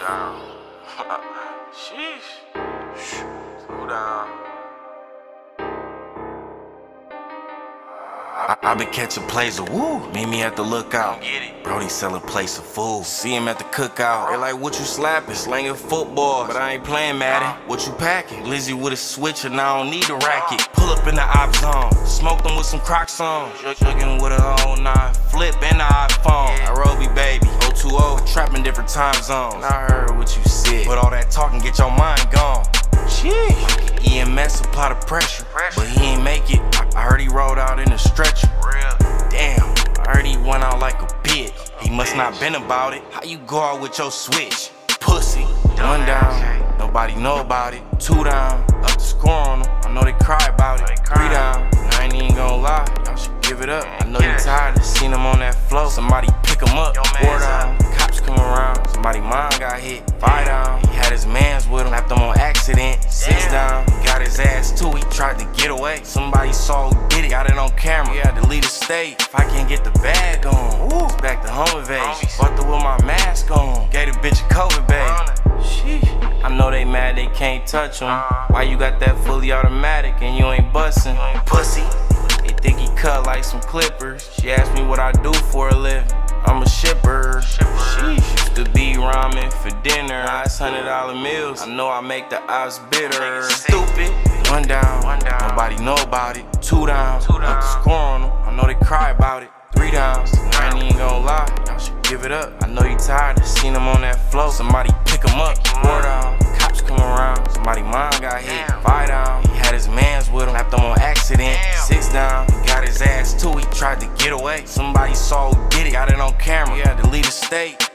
down. Sheesh. Slow down. I been catching plays of woo. Meet me at the lookout. Brody selling plates of food. See him at the cookout. They like, what you slapping? Slanging football. But I ain't playing Madden. What you packing? Lizzie with a switch and I don't need a racket. Pull up in the op zone. Smoke them with some Crocs on. Jugging with a whole nine. Flip in the iPhone. Nairobi baby. 020. Trapping different time zones. I heard what you said. But all that talking get your mind gone. Sheesh. EMS apply the pressure. But he ain't make it. I heard he rolled out in a stretcher. Damn, I heard he went out like a bitch. He must not been about it. How you go out with your switch? Pussy. One down, nobody know about it. Two down, up the score on them. I know they cry about it. Three down, I ain't even gonna lie. Y'all should give it up. I know you tired of seeing them on that flow. Somebody pick him up. Four down, cops come around. Somebody mom got hit. Five down, he had his mans with him. Lapped him on accident. Six down, got his ass too. He tried to get away. Somebody saw who did it. Got it on camera. He had to leave the state. If I can't get the bag on, woo, back to home invasion. Fucked up with my mask on. Gave the bitch a COVID bag. Sheesh. I know they mad they can't touch him. Why you got that fully automatic and you ain't bustin'? Pussy. They think he cut like some clippers. She asked me what I do for a living. I'm a shipper. Sheesh. Used to be rhyming for dinner. $100 meals. I know I make the ops bitter. Stupid. One down. Nobody know about it. Two down. Up the score on them. I know they cry about it. Three down. I ain't even gonna lie. Y'all should give it up. I know you tired of seeing them on that flow. Somebody pick him up. Four down. Cops come around. Somebody mom got hit. Five down. He had his mans with him. Lapped him on accident. Six down. He got his ass too. He tried to get away. Somebody saw who did it. Got it on camera. He had to leave the state.